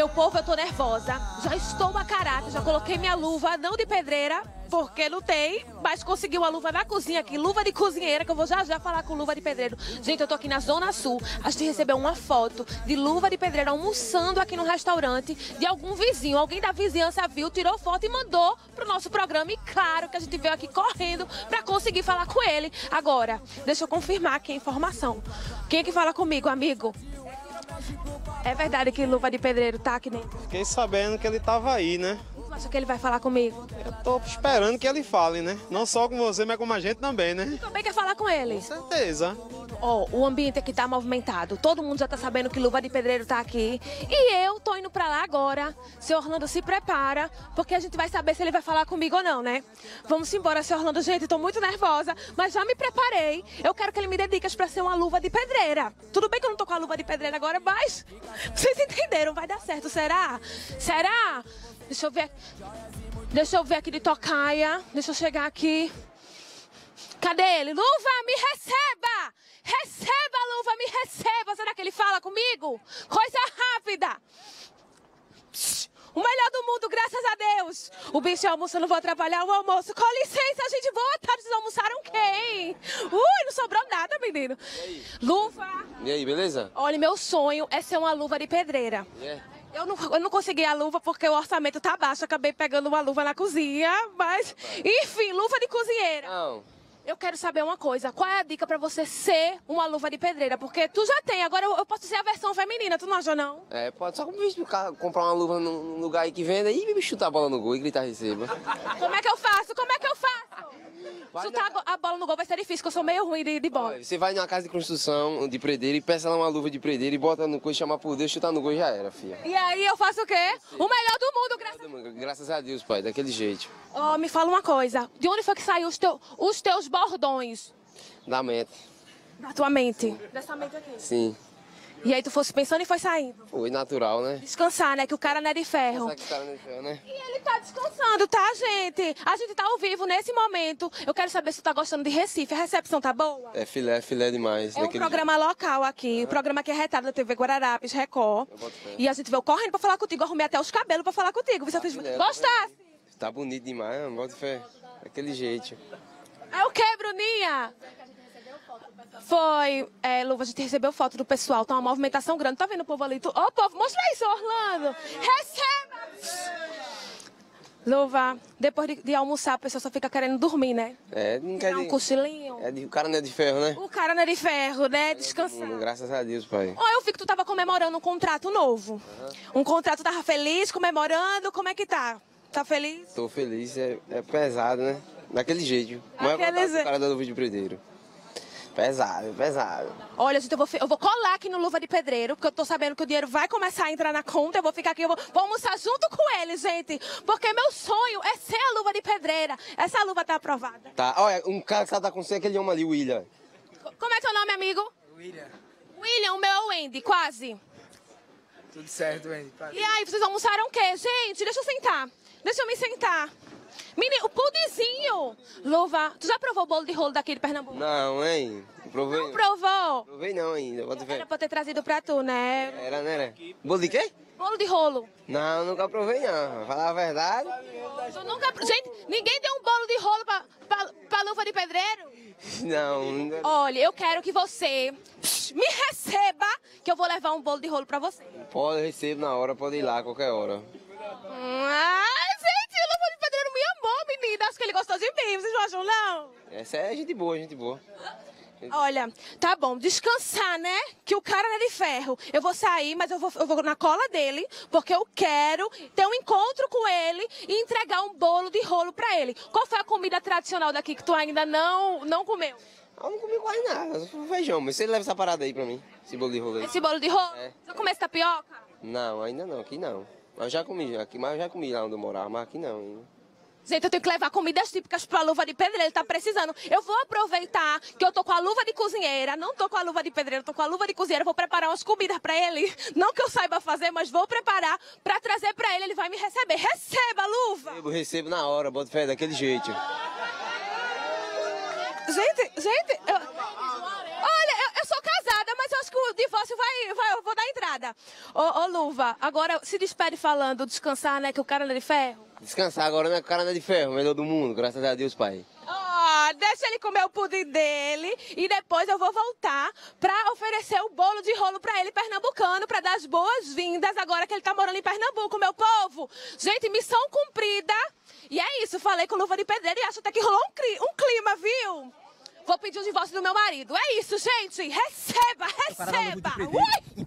Meu povo, eu tô nervosa, já estou a caráter, já coloquei minha luva, não de pedreira, porque não tem, mas consegui uma luva na cozinha aqui, luva de cozinheira, que eu vou já falar com luva de pedreiro. Gente, eu tô aqui na Zona Sul, a gente recebeu uma foto de luva de pedreiro almoçando aqui no restaurante de algum vizinho, alguém da vizinhança viu, tirou foto e mandou pro nosso programa, e claro que a gente veio aqui correndo pra conseguir falar com ele. Agora, deixa eu confirmar aqui a informação. Quem é que fala comigo, amigo? É verdade que Luva de Pedreiro tá aqui dentro? Fiquei sabendo que ele tava aí, né? Você acha que ele vai falar comigo? Eu tô esperando que ele fale, né? Não só com você, mas com a gente também, né? E também quer falar com ele? Com certeza. Ó, o ambiente aqui tá movimentado. Todo mundo já tá sabendo que Luva de Pedreiro tá aqui. E eu tô indo pra lá agora. Seu Orlando, se prepara, porque a gente vai saber se ele vai falar comigo ou não, né? Vamos embora, seu Orlando. Gente, tô muito nervosa, mas já me preparei. Eu quero que ele me dê dicas pra ser uma luva de pedreira. Tudo bem que eu não tô com a luva de pedreira agora, mas... vocês entenderam, vai dar certo, será? Será? Deixa eu ver aqui. Deixa eu ver aqui de tocaia. Deixa eu chegar aqui. Cadê ele? Luva, me receba! Receba, luva, me receba! Será que ele fala comigo? Coisa rápida! Psst. O melhor do mundo, graças a Deus. O bicho almoça, não vou atrapalhar o almoço. Com licença, gente, boa tarde. Vocês almoçaram quem? Ui, não sobrou nada, menino. E aí? Luva. E aí, beleza? Olha, meu sonho é ser uma luva de pedreira. Yeah. Eu não consegui a luva porque o orçamento tá baixo. Acabei pegando uma luva na cozinha, mas... enfim, luva de cozinheira. Não. Eu quero saber uma coisa, qual é a dica pra você ser uma luva de pedreira? Porque tu já tem, agora eu posso ser a versão feminina, tu não acha não? É, pode, só comprar uma luva num lugar aí que venda e chutar a bola no gol e gritar receba. Como é que eu faço? Como é que eu faço? Vai chutar a bola no gol vai ser difícil, porque eu sou meio ruim de bola. Olha, você vai numa casa de construção de pedreiro e peça lá uma luva de pedreiro e bota no cu, chamar por Deus, chutar no gol já era, filha. E aí eu faço o quê? O melhor do mundo, graças a Deus, pai, daquele jeito. Ó, me fala uma coisa, de onde foi que saiu os teus bordões? Da mente. Da tua mente? Sim. Dessa mente aqui? Sim. E aí tu fosse pensando e foi saindo? Foi natural, né? Descansar, né? Que o cara não é de ferro. Descansar que o cara não é de ferro, né? E ele tá descansando, tá, gente? A gente tá ao vivo nesse momento. Eu quero saber se tu tá gostando de Recife. A recepção tá boa? É filé demais. É um programa local aqui. O programa que é retado da TV Guararapes Record. E a gente veio correndo pra falar contigo. Arrumei até os cabelos pra falar contigo. Você fez... gostasse? Tá bonito demais, mano. Bota fé. Daquele jeito. É o que, Bruninha? Foi, Luva, a gente recebeu foto do pessoal, tá uma movimentação grande, tá vendo o povo ali? Ó, povo, mostra isso, Orlando! Receba! Luva, depois de almoçar, a pessoa só fica querendo dormir, né? É, não quer um cochilinho. O cara não é de ferro, né? O cara não é de ferro, né? Descansar. Graças a Deus, pai. Ó, eu vi que tu tava comemorando um contrato novo. Uhum. Um contrato, tava feliz, comemorando, como é que tá? Tá feliz? Tô feliz, é pesado, né? Daquele jeito. Mas o cara da luva de pedreiro. Pesado, pesado. Olha, gente, eu vou colar aqui no Luva de Pedreiro, porque eu tô sabendo que o dinheiro vai começar a entrar na conta. Eu vou ficar aqui, eu vou almoçar junto com ele, gente. Porque meu sonho é ser a luva de pedreira. Essa luva tá aprovada. Tá, olha, um cara que tá com você, aquele homem ali, o William. Como é teu nome, amigo? William. William, o meu é o Wendy, quase. Tudo certo, Wendy. E aí, vocês almoçaram o quê? Gente, deixa eu sentar. Deixa eu me sentar. Menino, o pudizinho! Luva, tu já provou o bolo de rolo daqui de Pernambuco? Não, hein? Provei. Não provou? Provei não ainda. Era pra ter trazido pra tu, né? Era, né? Era. Bolo de quê? Bolo de rolo. Não, nunca provei não. Falar a verdade. Tu nunca... Gente, ninguém deu um bolo de rolo pra luva de pedreiro? Não, nunca. Olha, eu quero que você... me receba, que eu vou levar um bolo de rolo pra você. Pode, eu recebo na hora, pode ir lá, qualquer hora. Acho que ele gostou de mim, vocês não acham, não? Essa é gente boa, gente boa. Olha, tá bom, descansar, né? Que o cara não é de ferro. Eu vou sair, mas eu vou na cola dele, porque eu quero ter um encontro com ele e entregar um bolo de rolo pra ele. Qual foi a comida tradicional daqui que tu ainda não comeu? Eu não comi quase nada, só feijão, mas você leva essa parada aí pra mim, esse bolo de rolo aí. Esse bolo de rolo? É. Você comeu essa tapioca? Não, ainda não, aqui não. Eu já comi, mas eu já comi lá onde eu morava, mas aqui não ainda. Gente, eu tenho que levar comidas típicas pra luva de pedreiro, ele tá precisando. Eu vou aproveitar que eu tô com a luva de cozinheira, não tô com a luva de pedreiro, tô com a luva de cozinheira, vou preparar umas comidas pra ele. Não que eu saiba fazer, mas vou preparar pra trazer pra ele, ele vai me receber. Receba, luva! Recebo na hora, bota fé, daquele jeito. Gente, olha, eu sou casada, mas eu acho que o divórcio eu vou dar entrada. Ô Luva, agora se despede falando descansar, né, que o cara não é de ferro. Descansar agora, né, que o cara não é de ferro, melhor do mundo, graças a Deus, pai. Deixa ele comer o pudim dele e depois eu vou voltar pra oferecer o bolo de rolo pra ele, pernambucano, pra dar as boas-vindas agora que ele tá morando em Pernambuco, meu povo. Gente, missão cumprida. E é isso, falei com Luva de Pedreiro e acho até que rolou um clima, viu? Vou pedir o divórcio do meu marido. É isso, gente. Receba, receba.